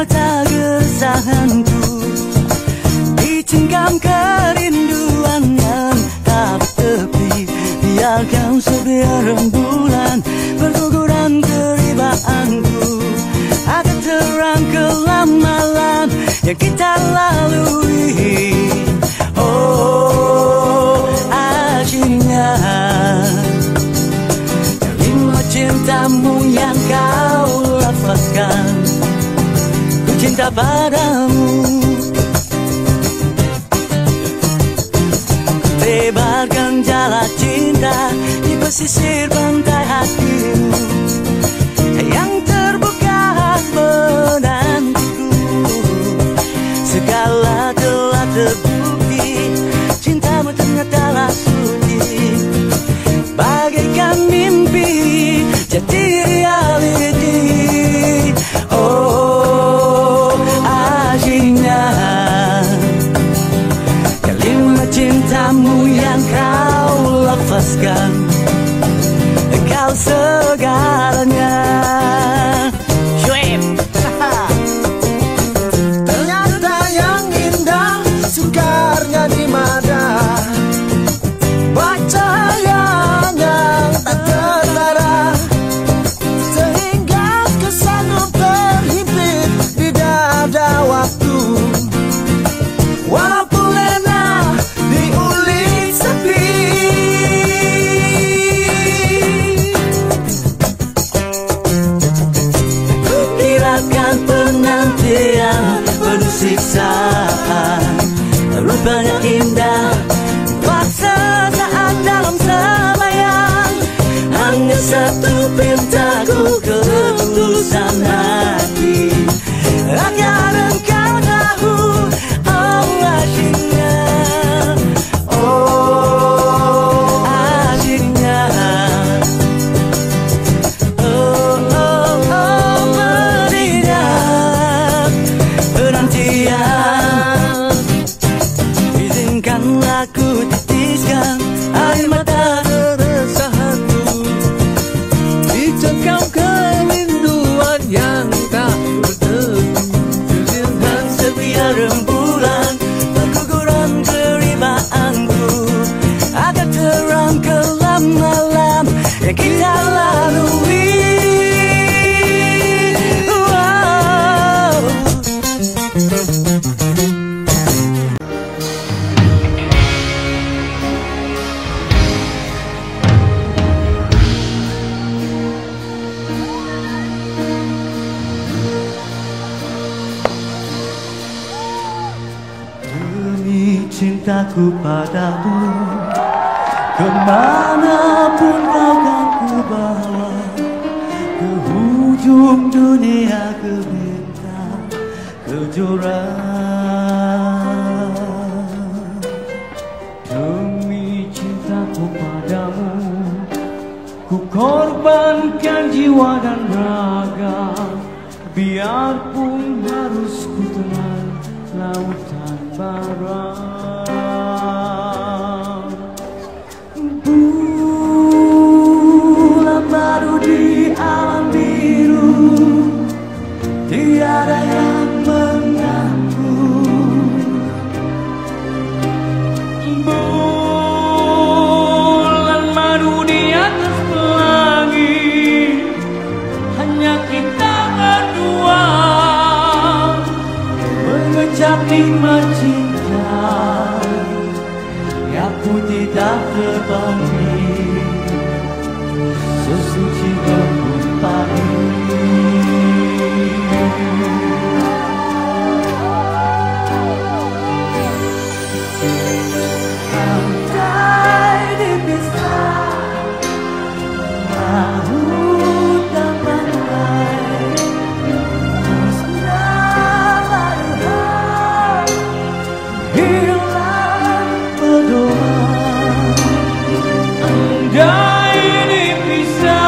mata gesahanku, dicengkam kerinduan yang tak bertepi. Biarkan sebiar rembulan berguguran keribaanku, akan terang kelam malam yang kita lalui. Oh, akhirnya terima cintamu yang kau lafazkan. Ku cinta padamu, ku tebarkan jala cinta di pesisir pantai hatimu yang terbuka menantiku. Segala telah terbukti, cintamu ternyatalah suci. Bagaikan mimpi jadi realiti. Oh, akhirnya kalimat cintamu yang kau lafazkan, kau segalanya. Ternyata yang indah sukarnya di mada, bacaan yang tak tertara, sehingga kesanmu terhimpit di dada waktu. Walaupun lena diulik sepi, kukiratkan penantian penuh siksaan, rupanya indah sesaat dalam sembayang. Hanya satu pintaku, ketulusan hati, agar engkau tahu. Oh, akhirnya, oh, akhirnya, oh, oh, oh, berikan penantian. Izinkanlah ku titiskan air mata keresahanku, dicengkam kerinduan yang tak bertepi. Biarkan sebiar rembulan berguguran keribaanku, agar terang kelam malam yang kita lalui. Cintaku padamu, kemanapun kau kan ku bawa, ke ujung dunia, ke bintang, ke jurang. Demi cintaku padamu, ku korbankan jiwa dan raga, biarpun harus ku telan lautan bara. Baru di alam biru, tiada yang mengaku. Bulan madu di atas langit, hanya kita berdua mengecap nikmat cinta yang ku tidak terbanding. Sesuci embun pagi, pantai dipisah, laut dan pantai musnah laluan, hilang pedoman. Andai ini bisa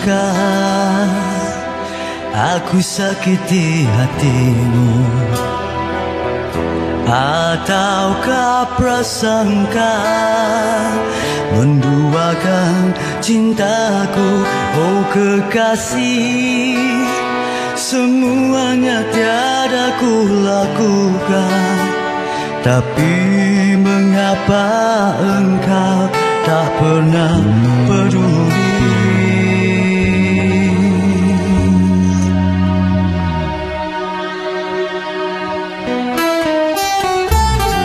Bukankah aku sakiti hatimu, ataukah prasangka menduakan cintaku? Oh kekasih, semuanya tiada ku lakukan, tapi mengapa engkau tak pernah peduli?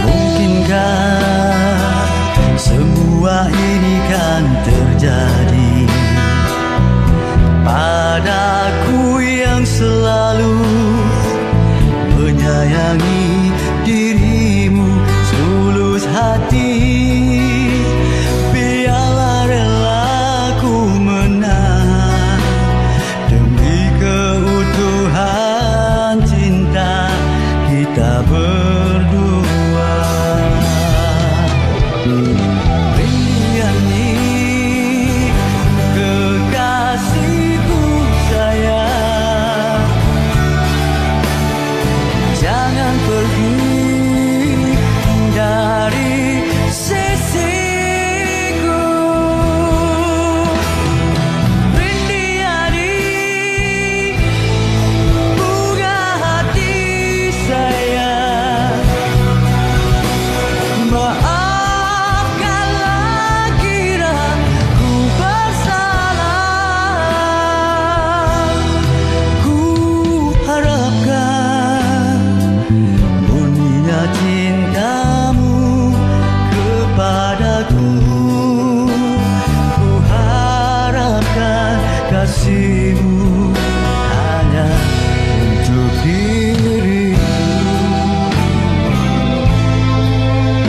Mungkinkah semua ini kan terjadi padaku yang selalu menyayangi dirimu tulus hati? Biarlah relaku menang demi keutuhan cinta kita berdua. Rindukannya kekasihku sayang, jangan pergi dari sisiku. Rinduani bunga hati saya, maafkanlah kira ku bersalah. Ku harapkan murninya cintamu kepadaku, ku harapkan kasihmu hanya untuk diriku. Rinduani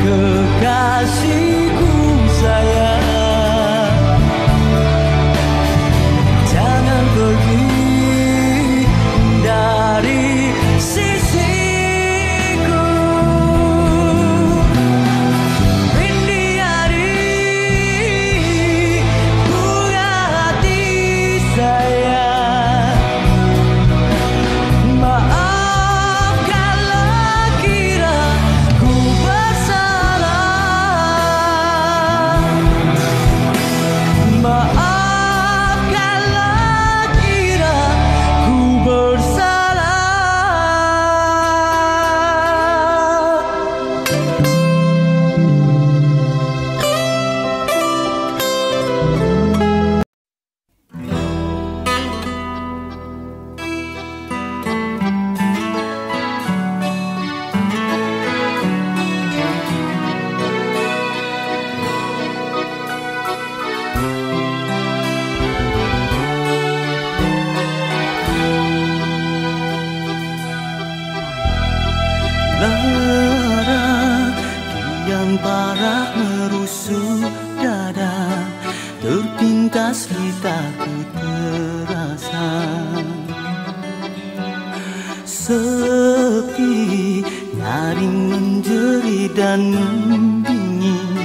kekasihku sayang, jangan pergi dari sisiku. Rinduani bunga hati saya, maafkanlah kira ku bersalah. Rinduani kekasihku sayang, jangan pergi dari sisiku. Rinduani bunga hati saya, maafkanlah kira ku bersalah. Maafkanlah kira ku bersalah. Lara kian parah merusuk dada, terpintas litaku terasa. Sepi nyaring menjerit dan mendingin,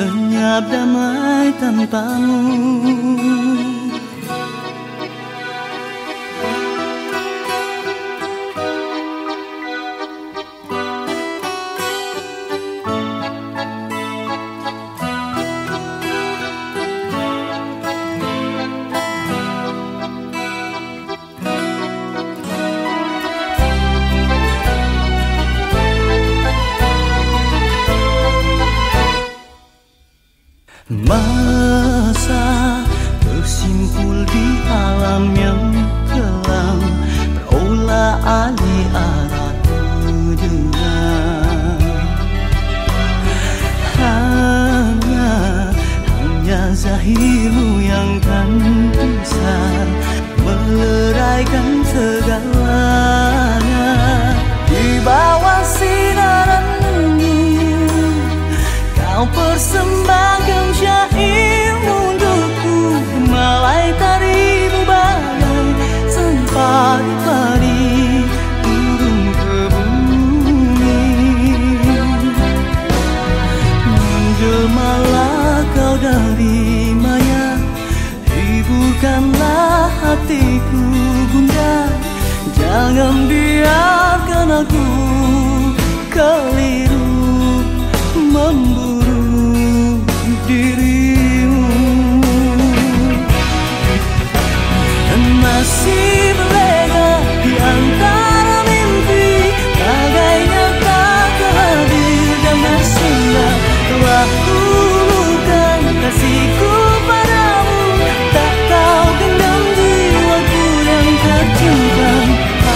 lenyap damai tanpamu. abaikan segalanya di bawah sinaran langit. Kau persembahkan syairmu untukku, malai tarimu bagai sempat padi turun ke bumi. Menjelmalah kau dari maya, hiburkanlah hatiku bunda, jangan biarkan aku keliru memburu dirimu. Masih berlega di antara mimpi, bagainya tak terhadir dan bersinar. Telah kulukan kasihku padamu, tak kau gendam jiwaku yang tercium. Kau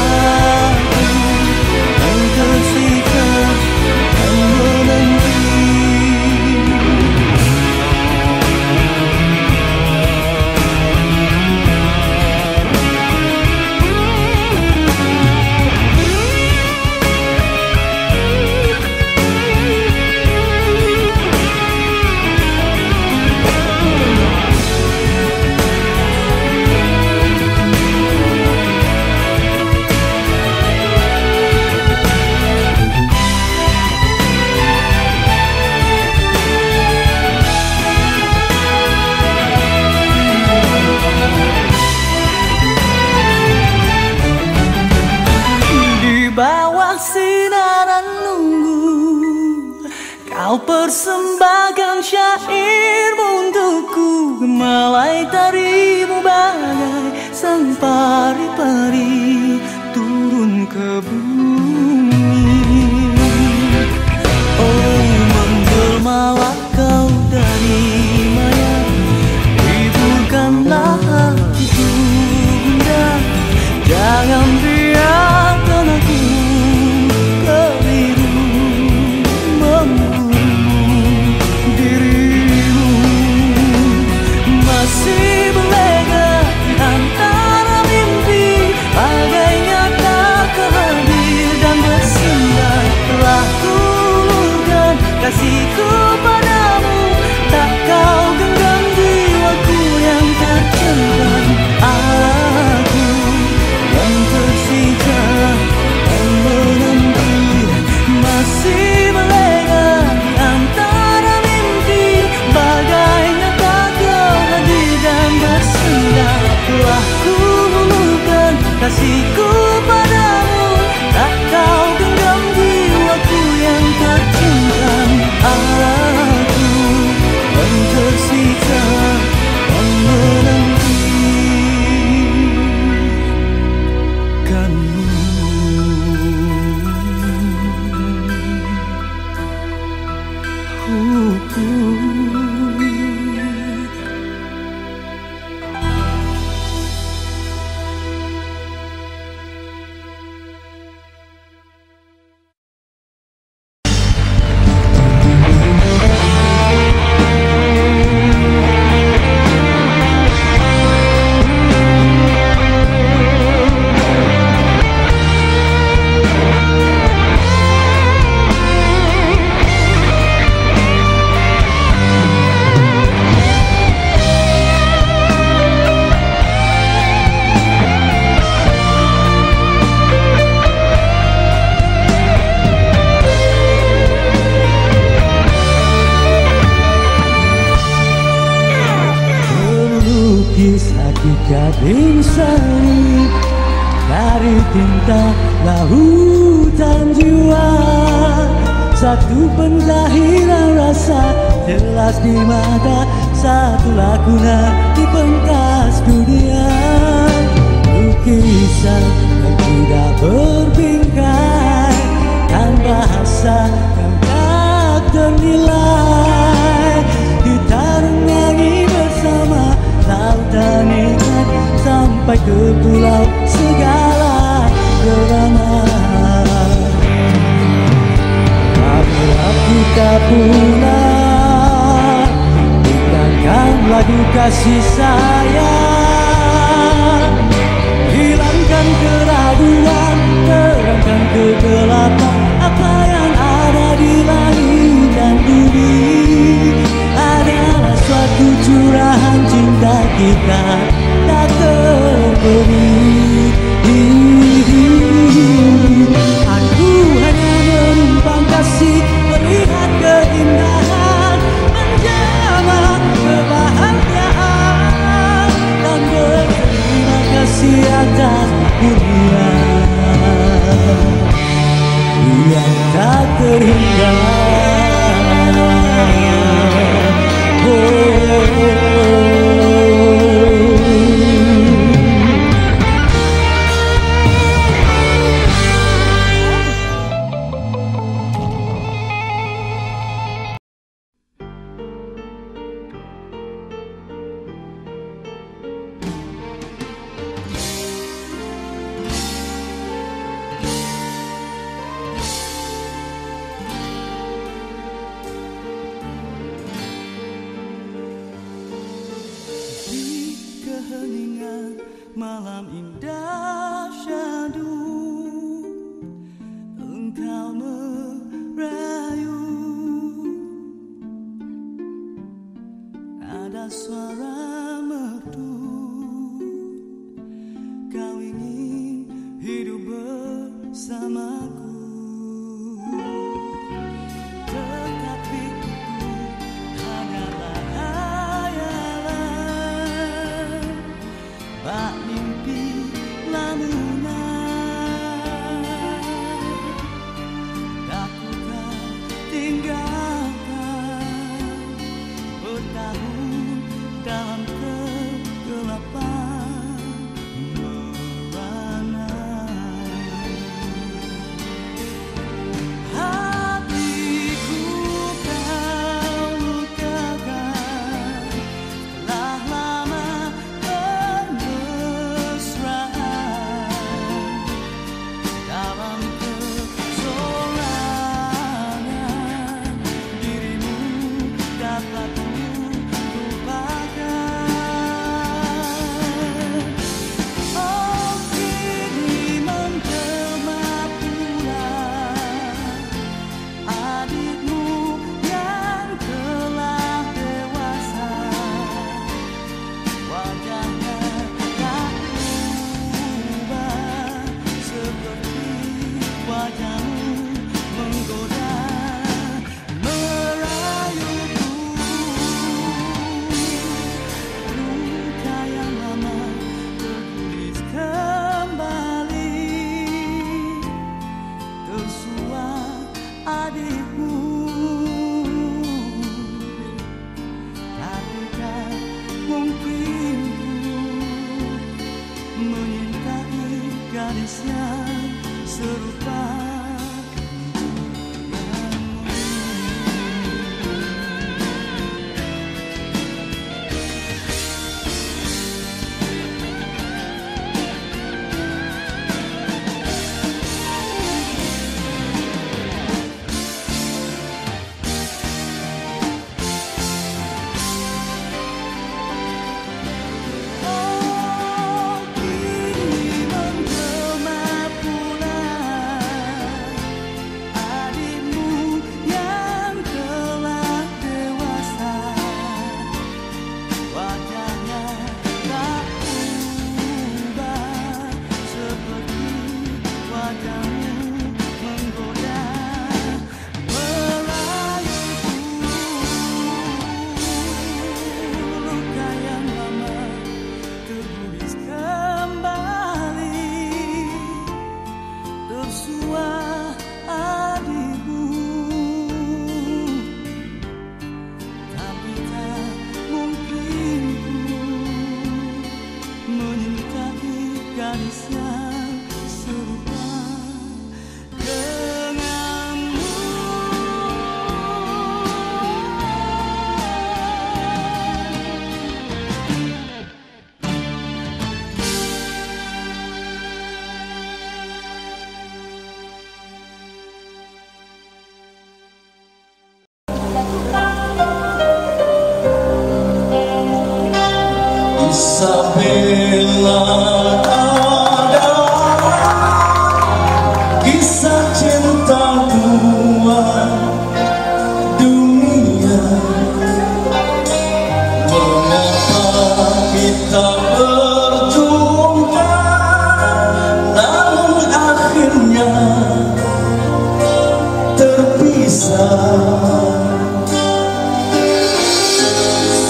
persembahkan syairmu untukku, malai tarimu bagai sang pari-pari turun ke bumi. Oh, menjelmalah kau dari maya, hiburkanlah hatiku bunda, jangan biarkan aku keliru membunuh dirimu. Masih berlega di antara mimpi, bagainya tak kehadir dan bersinar. Telah kulukan kasihku padamu, tak kau genggam jiwaku yang tercengkram. Aku yang tersisa dan menanti, masih berlega di antara mimpi, bagainya tak terhadir dan bersinar. Telah kulukan kasihku padamu, tak kau genggam jiwaku yang tercengkram. Aku yang tersisa dan menanti kanmu. Lagu kasih sayang hilang. di atas dunia yang tak terhingga. Malam indah syadu, engkau merayu. Ada suara merdu, kau ingin hidup bersamaku.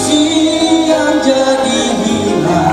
Siang jadi hilang,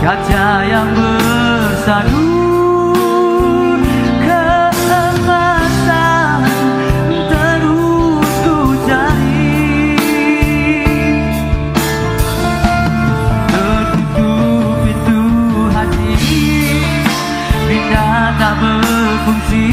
Kaca yang bersadu kelembasan terus ku cari, tertutup pintu hati bila tak berfungsi.